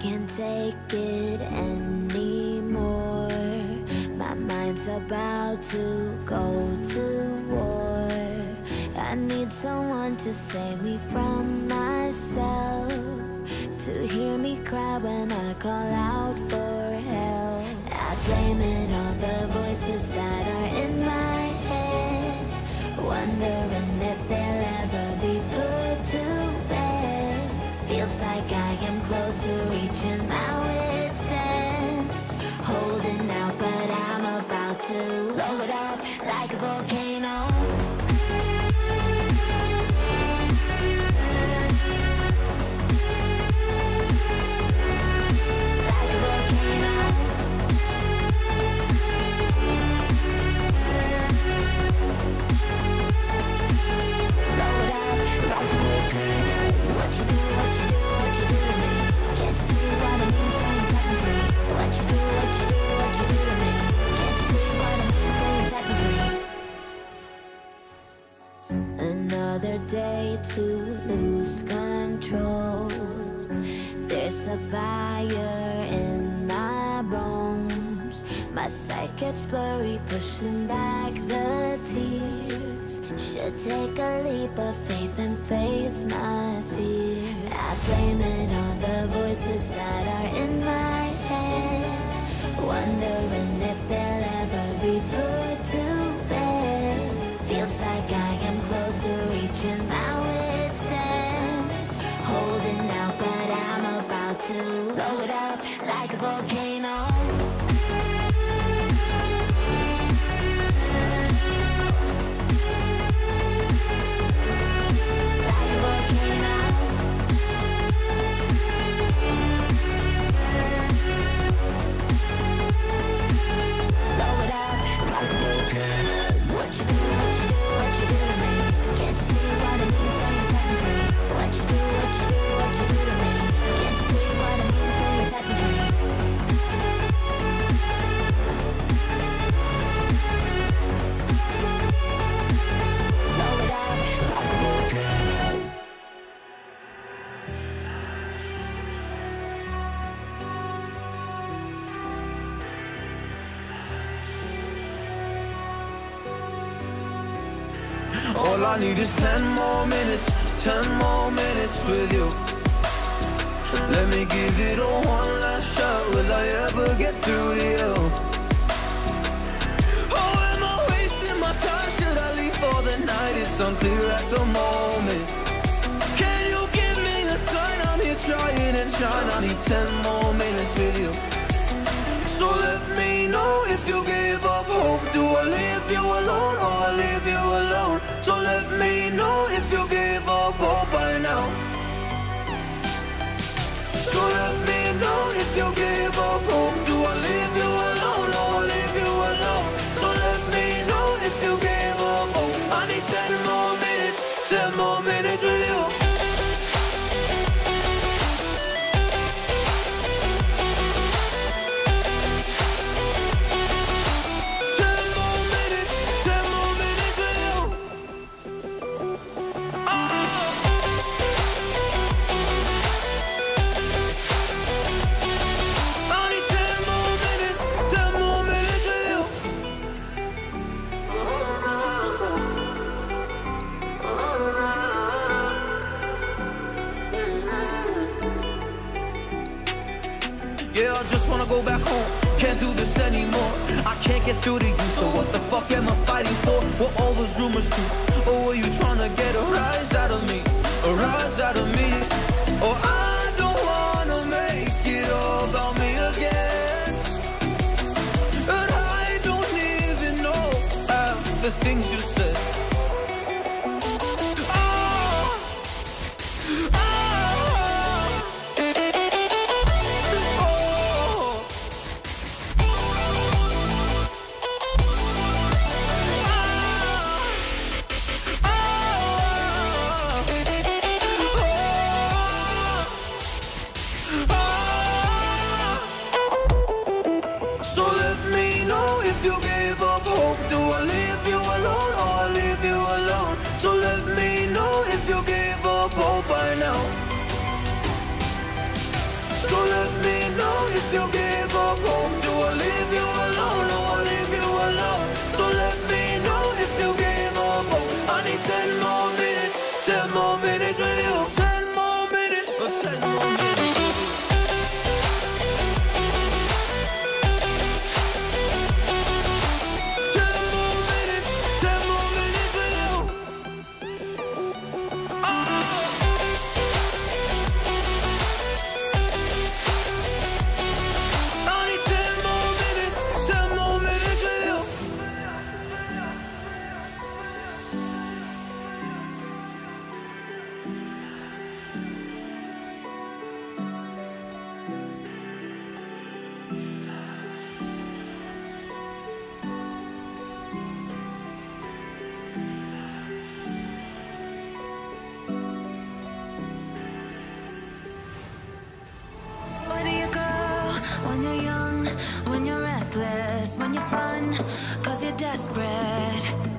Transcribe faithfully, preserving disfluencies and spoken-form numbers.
can't take it anymore. My mind's about to go to war. I need someone to save me from myself, to hear me cry when I call out for help. I blame it on the voices that are in my head, wondering if they'll ever be put to bed. Feels like I am close to reaching my wit's end, holding out, but I'm about to blow it up like a volcano. Another day to lose control. There's a fire in my bones. My sight gets blurry, pushing back the tears. Should take a leap of faith and face my fear. I blame it on the voices that are in my head, wondering if they'll ever be put to bed. Feels like I am close to reaching my wit's end, holding out, but I'm about to blow it up like a volcano. All I need is ten more minutes, ten more minutes with you. Let me give it a one last shot, will I ever get through to you? Oh, am I wasting my time, should I leave for the night? It's unclear at the moment. Can you give me a sign, I'm here trying and trying. I need ten more minutes with you. So let me know if you gave up hope. Do I leave you alone or I leave you alone? So let me know if you gave up hope by now. So let me know if you gave up hope. Do I leave you alone or I leave you alone? So let me know if you gave up hope. I need ten more minutes, ten more minutes with you. Yeah, I just wanna go back home, can't do this anymore. I can't get through to you, so what the fuck am I fighting for? What all those rumors do? Or were you trying to get a rise out of me? A rise out of me? Or I don't wanna make it all about me again. And I don't even know half the things you said. So let me know if you gave up hope. Do I leave you alone or I leave you alone? So let me know if you gave up hope by now. So let if you give up hope, do I leave you alone? No, I'll leave you alone. So let me know if you give up hope. I need ten more minutes, ten more minutes with you. Ten more minutes, or ten more minutes. When you're young, when you're restless, when you're fun, 'cause you're desperate.